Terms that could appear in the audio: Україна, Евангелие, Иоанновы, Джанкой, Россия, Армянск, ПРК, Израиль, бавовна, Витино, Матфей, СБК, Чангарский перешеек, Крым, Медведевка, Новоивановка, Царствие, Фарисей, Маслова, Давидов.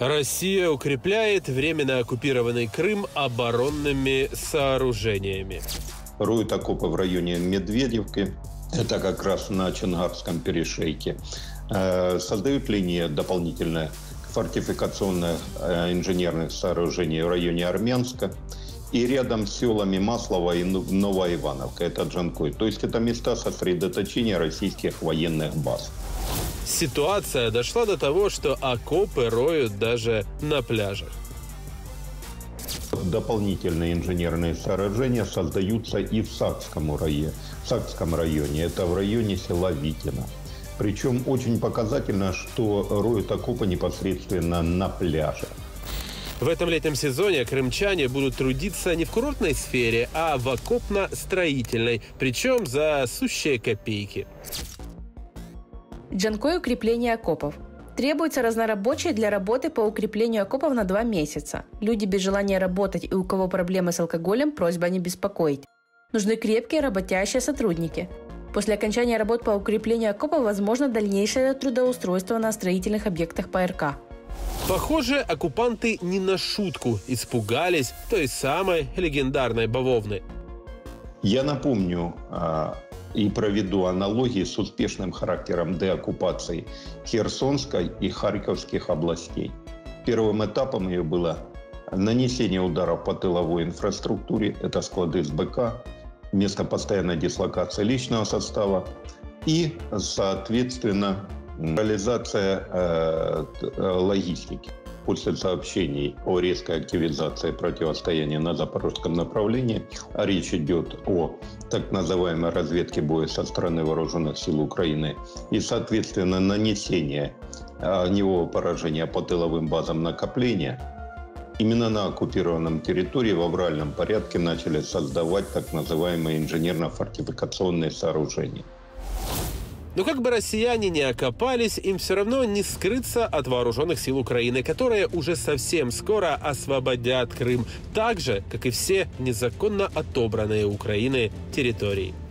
Россия укрепляет временно оккупированный Крым оборонными сооружениями. Роют окопы в районе Медведевки, это как раз на Чангарском перешейке. Создают линии дополнительных фортификационных инженерных сооружений в районе Армянска и рядом с селами Маслова и Новоивановка, это Джанкой. То есть это места сосредоточения российских военных баз. Ситуация дошла до того, что окопы роют даже на пляжах. Дополнительные инженерные сооружения создаются и в Сакском районе, это в районе села Витино. Причем очень показательно, что роют окопы непосредственно на пляже. В этом летнем сезоне крымчане будут трудиться не в курортной сфере, а в окопно-строительной, причем за сущие копейки. Джанкой укрепление окопов. Требуется разнорабочие для работы по укреплению окопов на 2 месяца. Люди без желания работать и у кого проблемы с алкоголем, просьба не беспокоить. Нужны крепкие работящие сотрудники. После окончания работ по укреплению окопов возможно дальнейшее трудоустройство на строительных объектах ПРК. Похоже, оккупанты не на шутку испугались той самой легендарной бавовны. Я напомню и проведу аналогии с успешным характером деоккупации Херсонской и Харьковских областей. Первым этапом ее было нанесение ударов по тыловой инфраструктуре, это склады СБК, место постоянной дислокации личного состава и, соответственно, реализация логистики. После сообщений о резкой активизации противостояния на запорожском направлении, а речь идет о так называемой разведке боя со стороны вооруженных сил Украины и, соответственно, нанесение огневого поражения по тыловым базам накопления, именно на оккупированном территории в авральном порядке начали создавать так называемые инженерно-фортификационные сооружения. Но как бы россияне не окопались, им все равно не скрыться от вооруженных сил Украины, которые уже совсем скоро освободят Крым, так же, как и все незаконно отобранные Украины территории.